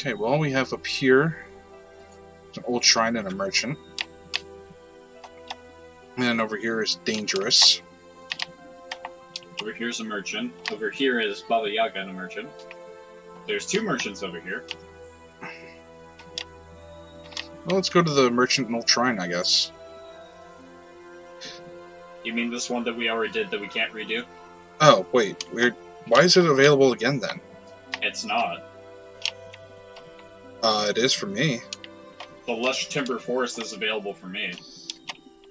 Okay, well, we have up here an old shrine and a merchant. And then over here is dangerous. Over here's a merchant. Over here is Baba Yaga and a merchant. There's two merchants over here. Well, let's go to the merchant and old shrine, I guess. You mean this one that we already did that we can't redo? Oh, wait. Why is it available again, then? It's not. It is for me. The Lush Timber Forest is available for me.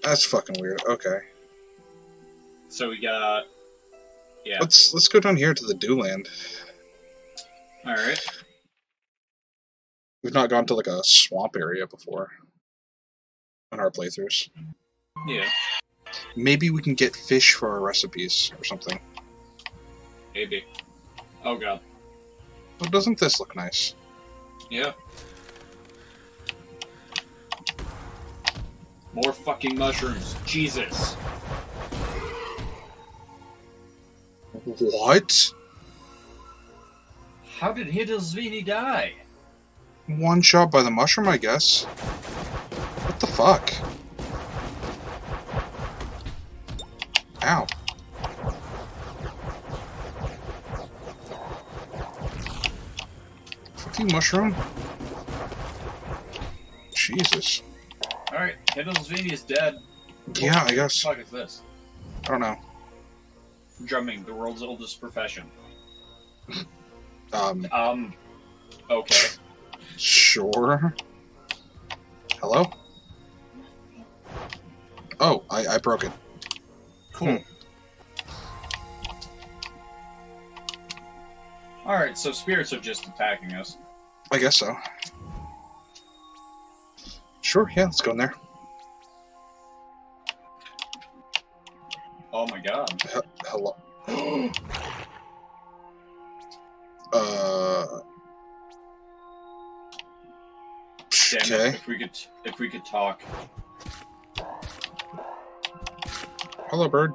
That's fucking weird. Okay. So we got... yeah. Let's go down here to the Dewland. Alright. We've not gone to, like, a swamp area before. On our playthroughs. Yeah. Maybe we can get fish for our recipes or something. Maybe. Oh, God. Well, doesn't this look nice? Yeah. More fucking mushrooms. Jesus. What? How did Hiddlesvini die? One shot by the mushroom, I guess. What the fuck? Ow. Mushroom? Jesus. Alright, Hiddlesvini is dead. Yeah, I guess. What the fuck is this? I don't know. Drumming, the world's oldest profession. Okay. Sure. Hello? Oh, I broke it. Cool. Alright, so spirits are just attacking us. I guess so. Sure, yeah, let's go in there. Oh my god. Hello. Damn it, if we could talk. Hello, bird.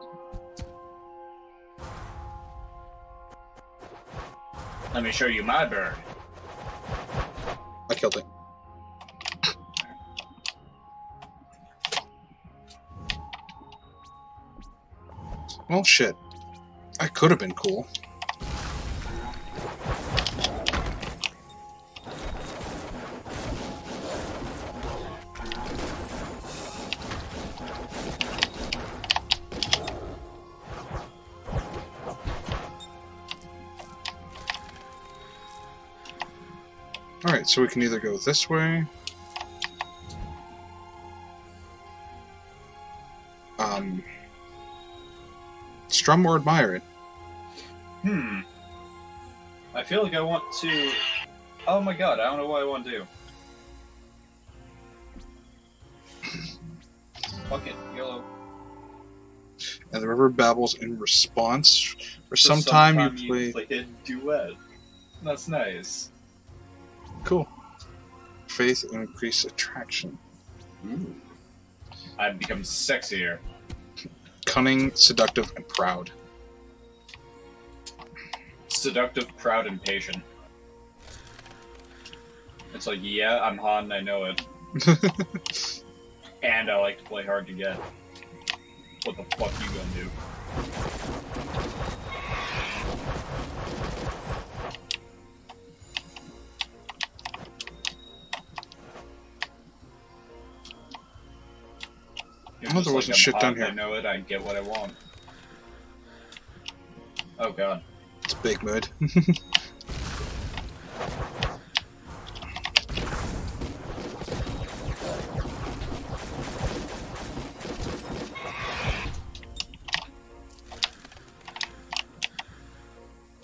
Let me show you my bird. I killed it. Well, shit. I could have been cool. Alright, so we can either go this way. Strum or admire it. I feel like I want to... oh my god, I don't know what I want to do. Fuck it, YOLO. And the river babbles in response. For some time you play a duet. That's nice. Cool. Faith and increased attraction. Ooh. I've become sexier. Cunning, seductive, and proud. Seductive, proud, and patient. It's like, yeah, I'm hot and I know it. And I like to play hard to get. What the fuck you gonna do? Oh, there wasn't like shit down here. I know it, I get what I want. Oh god. It's a big mood.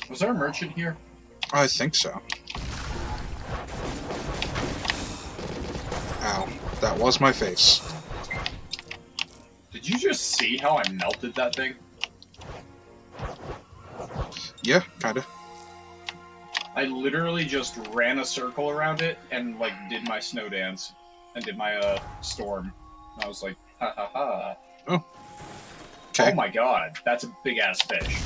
Was there a merchant here? I think so. Ow. That was my face. Did you just see how I melted that thing? Yeah, kinda. I literally just ran a circle around it and, like, did my snow dance and did my, storm. And I was like, ha ha ha. Oh. Okay. Oh my god, that's a big-ass fish.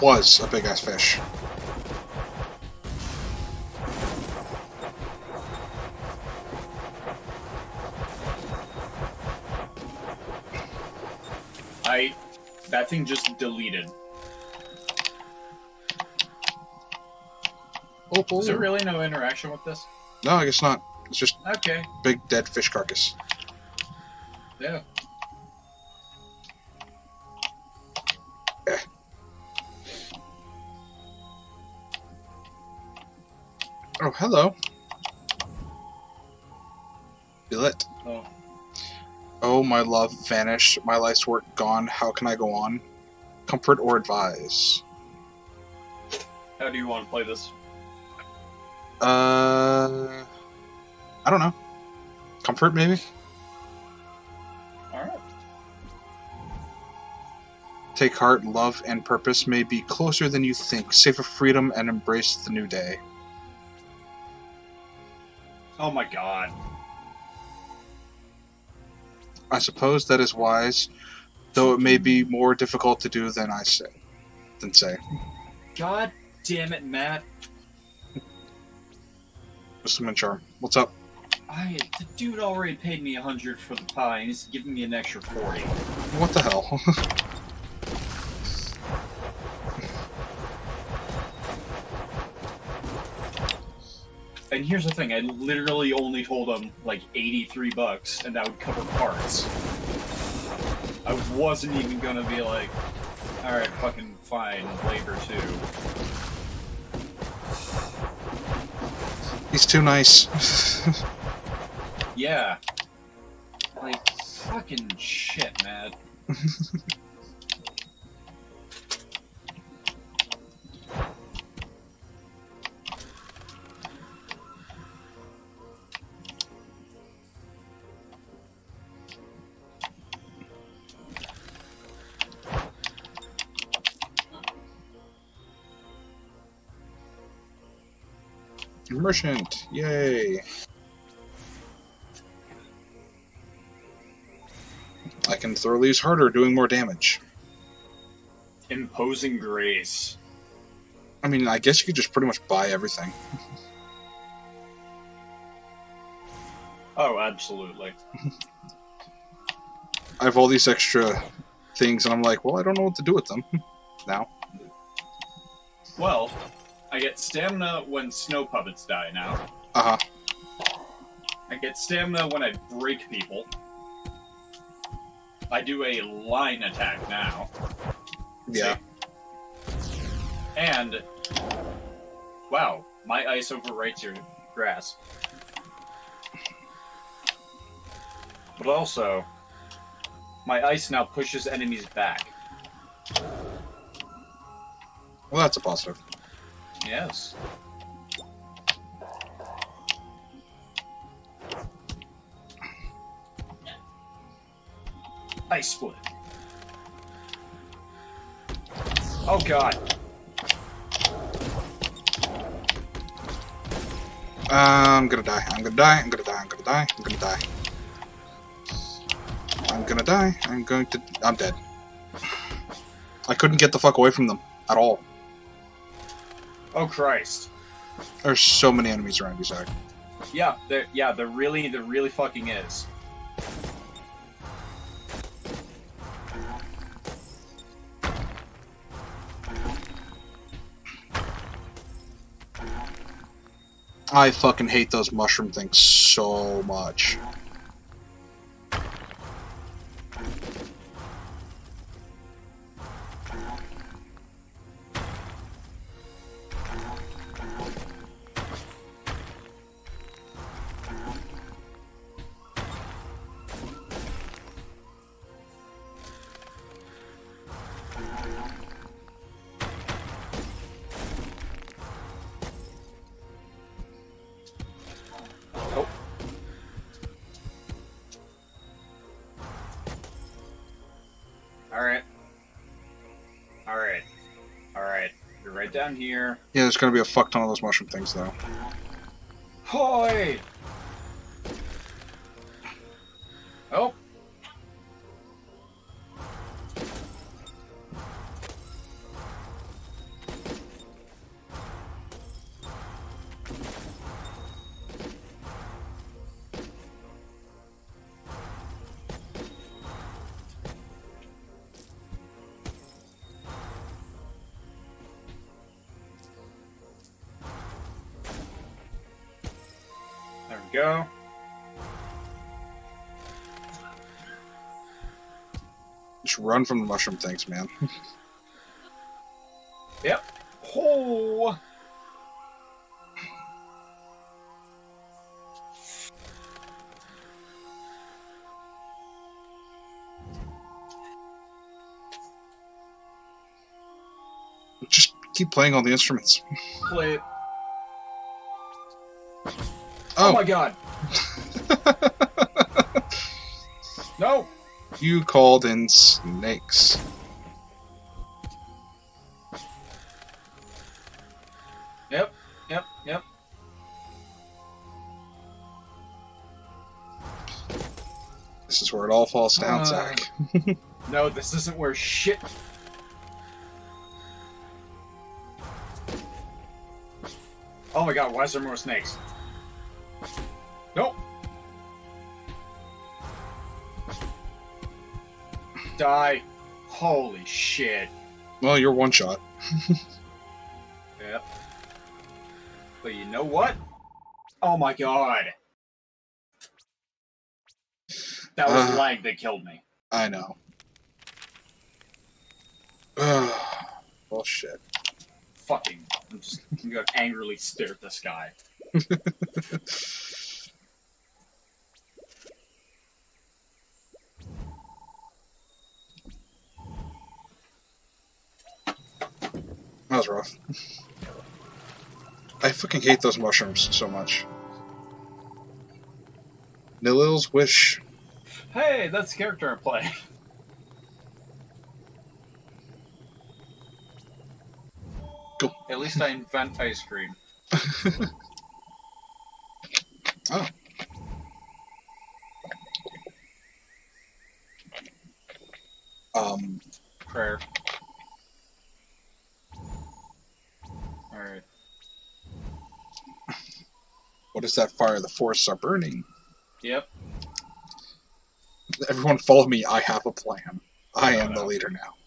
Was a big-ass fish. That thing just deleted. Oh, boy. Is there really no interaction with this? No, I guess not. It's just okay. Big dead fish carcass. Yeah. Oh, hello. Billet. Oh. Oh, my love vanished, my life's work gone, how can I go on? Comfort or advise? How do you want to play this? I don't know. Comfort, maybe? Alright. Take heart, love, and purpose may be closer than you think. Savor freedom and embrace the new day. Oh my god. I suppose that is wise, though it may be more difficult to do than say. God damn it, Matt. Mr. Minchar, what's up? The dude already paid me 100 for the pie, and he's giving me an extra 40. What the hell? And here's the thing, I literally only told him, like, 83 bucks, and that would cover parts. I wasn't even gonna be like, alright, fucking fine, labor too. He's too nice. Yeah. Like, fucking shit, man. Merchant, yay! I can throw these harder, doing more damage. Imposing grace. I mean, I guess you could just pretty much buy everything. Oh, absolutely. I have all these extra things, and I'm like, well, I don't know what to do with them now. Well. I get stamina when snow puppets die now. Uh-huh. I get stamina when I break people. I do a line attack now. Yeah. See? And... wow, my ice overwrites your grass. But also, my ice now pushes enemies back. Well, that's a positive. Yes. Ice split. Oh god. I'm gonna die. I'm gonna die. I'm gonna die. I'm gonna die. I'm gonna die. I'm gonna die. I'm going to... I'm dead. I couldn't get the fuck away from them. At all. Oh Christ! There's so many enemies around you, Zack. Yeah, there really fucking is. I fucking hate those mushroom things so much. You're right down here. Yeah, there's gonna be a fuck ton of those mushroom things, though. Hoy! Oh! Go. Just run from the mushroom things, man. Yep. Oh. Just keep playing all the instruments. Play it. Oh my god! No! You called in snakes. Yep, yep, yep. This is where it all falls down, Zack. No, this isn't where shit... Oh my god, why is there more snakes? Nope. Die. Holy shit. Well, you're one shot. Yep. But you know what? Oh my god. That was lag that killed me. I know. Well, shit. Fucking. I'm gonna angrily stare at the sky. That was rough. I fucking hate those mushrooms so much. Nilil's Wish. Hey, that's the character I play. Go. At least I invent ice cream. Oh. Prayer. Alright. What is that fire? The forests are burning. Yep. Everyone follow me. I have a plan. I am the leader now.